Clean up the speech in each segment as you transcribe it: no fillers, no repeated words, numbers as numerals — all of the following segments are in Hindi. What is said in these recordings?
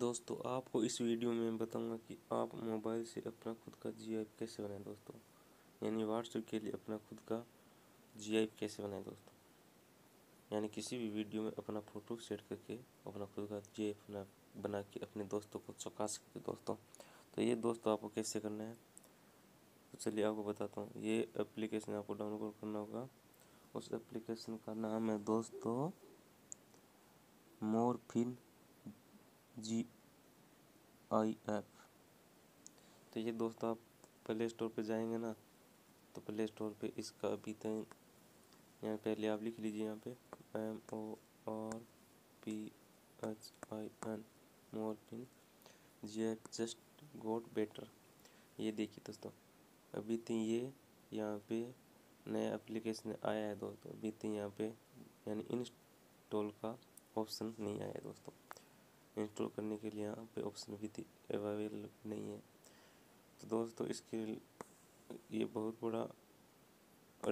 दोस्तों आपको इस वीडियो में बताऊंगा कि आप मोबाइल से अपना खुद का GIF कैसे बनाएं दोस्तों, यानी WhatsApp के लिए अपना खुद का GIF कैसे बनाएं दोस्तों, यानी किसी भी वीडियो में अपना फ़ोटो सेट करके अपना खुद का GIF बना के अपने दोस्तों को चौंका सकते दोस्तों। तो ये दोस्तों आपको कैसे करना है तो चलिए आपको बताता हूँ। ये एप्लीकेशन आपको डाउनलोड करना होगा, उस एप्लीकेशन का नाम है दोस्तों मोरफिन GIF। तो ये दोस्तों आप प्ले स्टोर पे जाएंगे ना, तो प्ले स्टोर पे इसका अभी तक यहाँ पहले आप लिख लीजिए यहाँ पे MORPHIN Morphin GIF just got better. ये देखिए दोस्तों अभी तक ये यहाँ पे नया एप्लीकेशन आया है दोस्तों, अभी तक यहाँ पे यानी इंस्टॉल का ऑप्शन नहीं आया है दोस्तों, इंस्टॉल करने के लिए यहाँ पे ऑप्शन भी अवेलेबल नहीं है। तो दोस्तों इसके ये बहुत बड़ा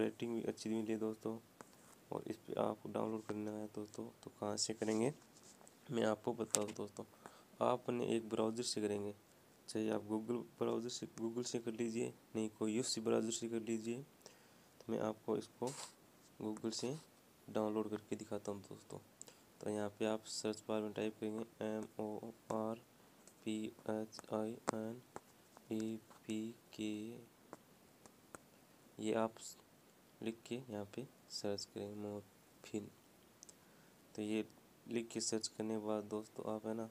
रेटिंग भी अच्छी मिली है दोस्तों, और इस पर आपको डाउनलोड करना है दोस्तों। तो कहाँ से करेंगे मैं आपको बताऊँ दोस्तों, आप अपने एक ब्राउज़र से करेंगे, चाहे आप गूगल से कर लीजिए, नहीं कोई यूसी ब्राउज़र से कर लीजिए। तो मैं आपको इसको गूगल से डाउनलोड करके दिखाता हूँ दोस्तों। तो यहाँ पे आप सर्च बार में टाइप करेंगे MORPHIN APK, ये आप लिख के यहाँ पे सर्च करेंगे मोरफिन। तो ये लिख के सर्च करने के बाद दोस्तों आप है ना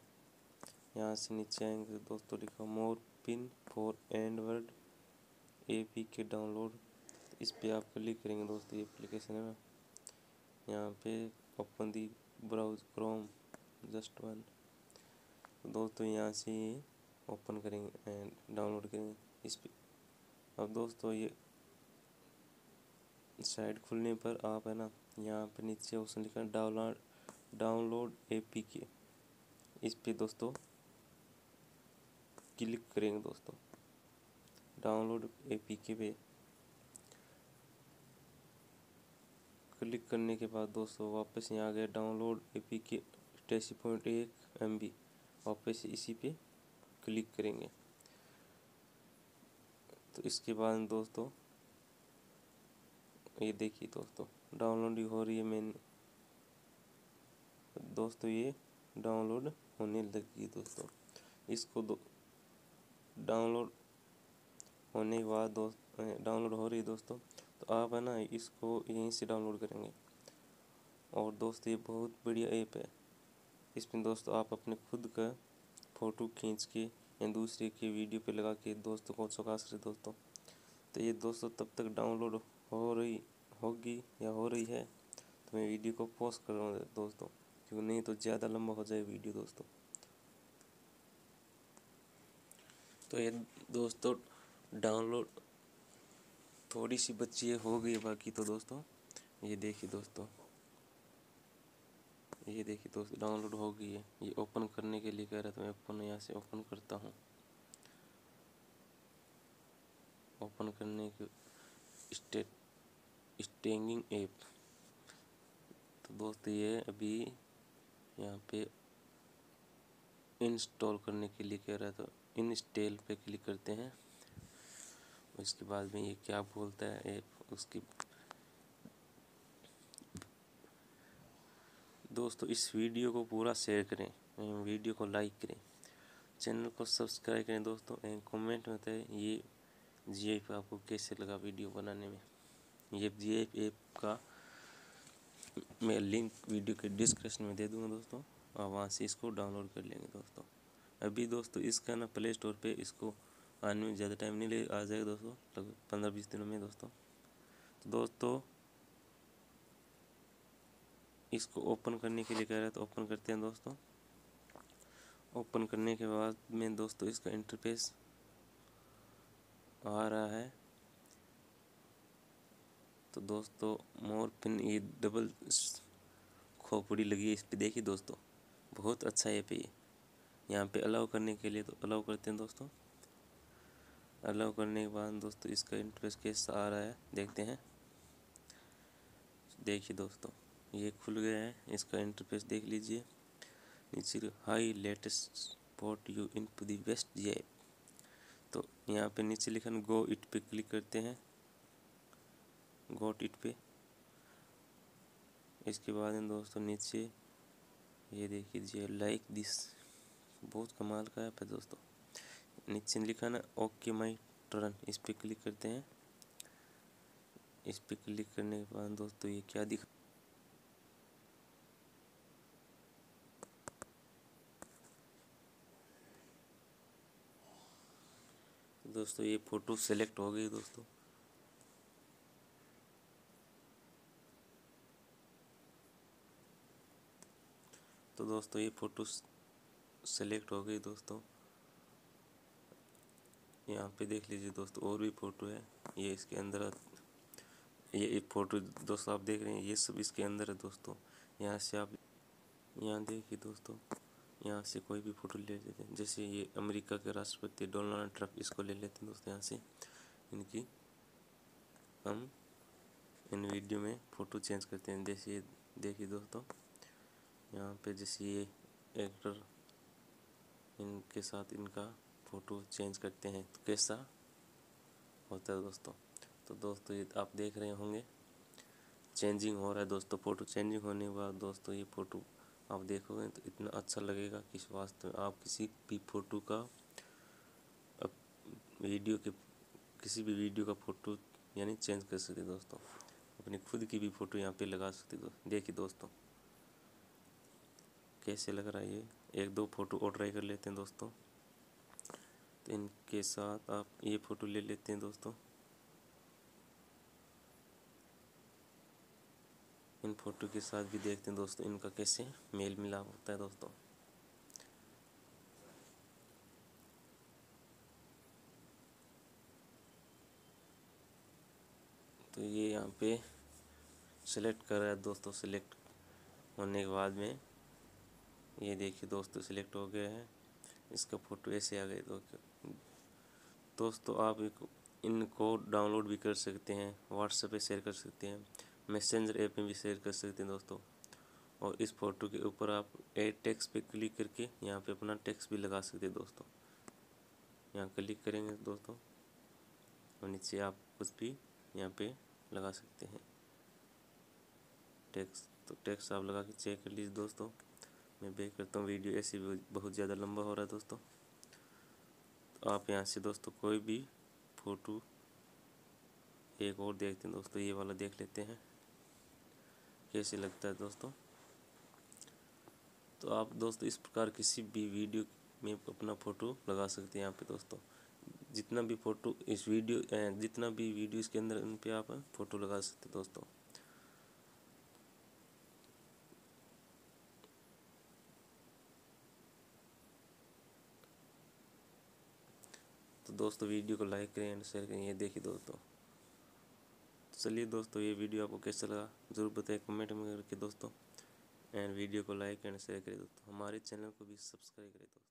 यहाँ से नीचे आएंगे दोस्तों, लिखा Morphin for Android APK download. तो इस पर आप क्लिक करेंगे दोस्तों, ये एप्लीकेशन है ना, यहाँ पे open the browse Chrome just one. दोस्तों यहाँ से ओपन करेंगे एंड डाउनलोड करेंगे इस पर। अब दोस्तों ये साइट खुलने पर आप है ना यहाँ पे नीचे ऑप्शन लिखा डाउनलोड APK, इस पर दोस्तों क्लिक करेंगे दोस्तों डाउनलोड APK पे। क्लिक करने के बाद दोस्तों वापस यहाँ आ गया डाउनलोड APK 83.1 MB, वापस इसी पे क्लिक करेंगे। तो इसके बाद दोस्तों ये देखिए दोस्तों डाउनलोड हो रही है, मैंने दोस्तों ये डाउनलोड होने लगी दोस्तों। इसको डाउनलोड होने के बाद डाउनलोड हो रही है दोस्तों, तो आप है ना इसको यहीं से डाउनलोड करेंगे। और दोस्तों ये बहुत बढ़िया ऐप है, इसमें दोस्तों आप अपने खुद का फ़ोटो खींच के या दूसरे के वीडियो पे लगा के दोस्तों को चौंका सकते दोस्तों। तो ये दोस्तों तब तक डाउनलोड हो रही है तो मैं वीडियो को पॉज कर रहा हूँ दोस्तों, क्योंकि नहीं तो ज़्यादा लंबा हो जाए वीडियो दोस्तों। तो ये दोस्तों डाउनलोड थोड़ी सी बच्ची हो गई बाकी। तो दोस्तों ये देखिए दोस्तों डाउनलोड हो गई है। ये ओपन करने के लिए कह रहा था, मैं ओपन यहाँ से ओपन करता हूँ। ओपन करने के स्टैंडिंग ऐप। तो दोस्तों ये अभी यहाँ पे इंस्टॉल करने के लिए कह रहा था, इंस्टॉल पे क्लिक करते हैं। उसके बाद में ये क्या बोलता है ऐप, उसकी दोस्तों इस वीडियो को पूरा शेयर करें, वीडियो को लाइक करें, चैनल को सब्सक्राइब करें दोस्तों, एंड कमेंट में बताएं ये GIF आपको कैसे लगा वीडियो बनाने में। ये GIF ऐप का मैं लिंक वीडियो के डिस्क्रिप्शन में दे दूँगा दोस्तों, और वहाँ से इसको डाउनलोड कर लेंगे दोस्तों। अभी दोस्तों इसका ना प्ले स्टोर पर इसको आने में ज़्यादा टाइम नहीं लगेगा, आ जाएगा दोस्तों लगभग 15-20 दिनों में दोस्तों। तो दोस्तों इसको ओपन करने के लिए कह रहा है तो ओपन करते हैं दोस्तों। ओपन करने के बाद में दोस्तों इसका इंटरफेस आ रहा है। तो दोस्तों मोरफिन ये डबल खोपड़ी लगी है इस पर, देखिए दोस्तों बहुत अच्छा है पे। यहाँ पे अलाउ करने के लिए तो अलाउ करते हैं दोस्तों। अलाउ करने के बाद दोस्तों इसका इंटरफेस कैसा आ रहा है देखते हैं। देखिए दोस्तों ये खुल गया है, इसका इंटरफेस देख लीजिए नीचे, high latest import you into the best GIF। तो यहाँ पे नीचे लिखन go it पे क्लिक करते हैं, got it पे। इसके बाद इन दोस्तों नीचे ये देखिए जी like this बहुत कमाल का है पे दोस्तों। नीचे लिखा ना okay my turn, इस पे क्लिक करते हैं। इस पे क्लिक करने के बाद दोस्तों ये क्या दिख, दोस्तों ये फोटो सेलेक्ट हो गई दोस्तों। तो दोस्तों ये फोटो सेलेक्ट हो गई दोस्तों, यहाँ पे देख लीजिए दोस्तों और भी फ़ोटो है। ये इसके अंदर ये फ़ोटो दोस्तों आप देख रहे हैं, ये सब इसके अंदर है दोस्तों। यहाँ से आप यहाँ देखिए दोस्तों, यहाँ से कोई भी फ़ोटो ले लेते हैं। जैसे ये अमेरिका के राष्ट्रपति डोनाल्ड ट्रंप, इसको ले लेते हैं दोस्तों। यहाँ से इनकी हम इन वीडियो में फ़ोटो चेंज करते हैं। जैसे ये देखिए दोस्तों, यहाँ पे जैसे ये एक्टर, इनके साथ इनका फ़ोटो चेंज करते हैं तो कैसा होता है दोस्तों। तो दोस्तों ये आप देख रहे होंगे चेंजिंग हो रहा है दोस्तों। फ़ोटो चेंजिंग होने के बाद दोस्तों ये फ़ोटो आप देखोगे तो इतना अच्छा लगेगा कि वास्तव में आप किसी भी फ़ोटो का वीडियो के किसी भी वीडियो का फ़ोटो यानी चेंज कर सकते दोस्तों। अपनी खुद की भी फ़ोटो यहाँ पे लगा सकते दोस्तों। देखिए दोस्तों कैसे लग रहा है ये। एक दो फ़ोटो और ट्राई कर लेते हैं दोस्तों। तो इनके साथ आप ये फ़ोटो ले लेते हैं दोस्तों। इन फ़ोटो के साथ भी देखते हैं दोस्तों इनका कैसे मेल मिलाप होता है दोस्तों। तो ये यहाँ पे सेलेक्ट कर रहा है दोस्तों। सेलेक्ट होने के बाद में ये देखिए दोस्तों सेलेक्ट हो गया है, इसका फ़ोटो ऐसे आ गया दोस्तों। दोस्तों आप इनको डाउनलोड भी कर सकते हैं, व्हाट्सएप पे शेयर कर सकते हैं, मैसेंजर ऐप में भी शेयर कर सकते हैं दोस्तों। और इस फ़ोटो के ऊपर आप ऐड टेक्स्ट पे क्लिक करके यहाँ पे अपना टेक्स्ट भी लगा सकते हैं दोस्तों। यहाँ क्लिक करेंगे दोस्तों और नीचे आप कुछ भी यहाँ पे लगा सकते हैं टेक्स्ट। तो टेक्स्ट आप लगा के चेक कर लीजिए दोस्तों। मैं बैक करता हूँ, वीडियो ऐसे बहुत ज़्यादा लंबा हो रहा है दोस्तों। तो आप यहाँ से दोस्तों कोई भी फ़ोटो एक और देखते हैं दोस्तों। ये वाला देख लेते हैं कैसे लगता है दोस्तों। तो आप दोस्तों इस प्रकार किसी भी वीडियो में अपना फ़ोटो लगा सकते हैं यहाँ पे दोस्तों। जितना भी फ़ोटो इस वीडियो जितना भी वीडियो इसके अंदर उन पे आप फ़ोटो लगा सकते हैं दोस्तों। तो दोस्तों वीडियो को लाइक करें एंड शेयर करें। ये देखिए दोस्तों। चलिए दोस्तों ये वीडियो आपको कैसा लगा ज़रूर बताएं कमेंट में करके दोस्तों। एंड वीडियो को लाइक एंड शेयर करें दोस्तों। हमारे चैनल को भी सब्सक्राइब करें दोस्तों।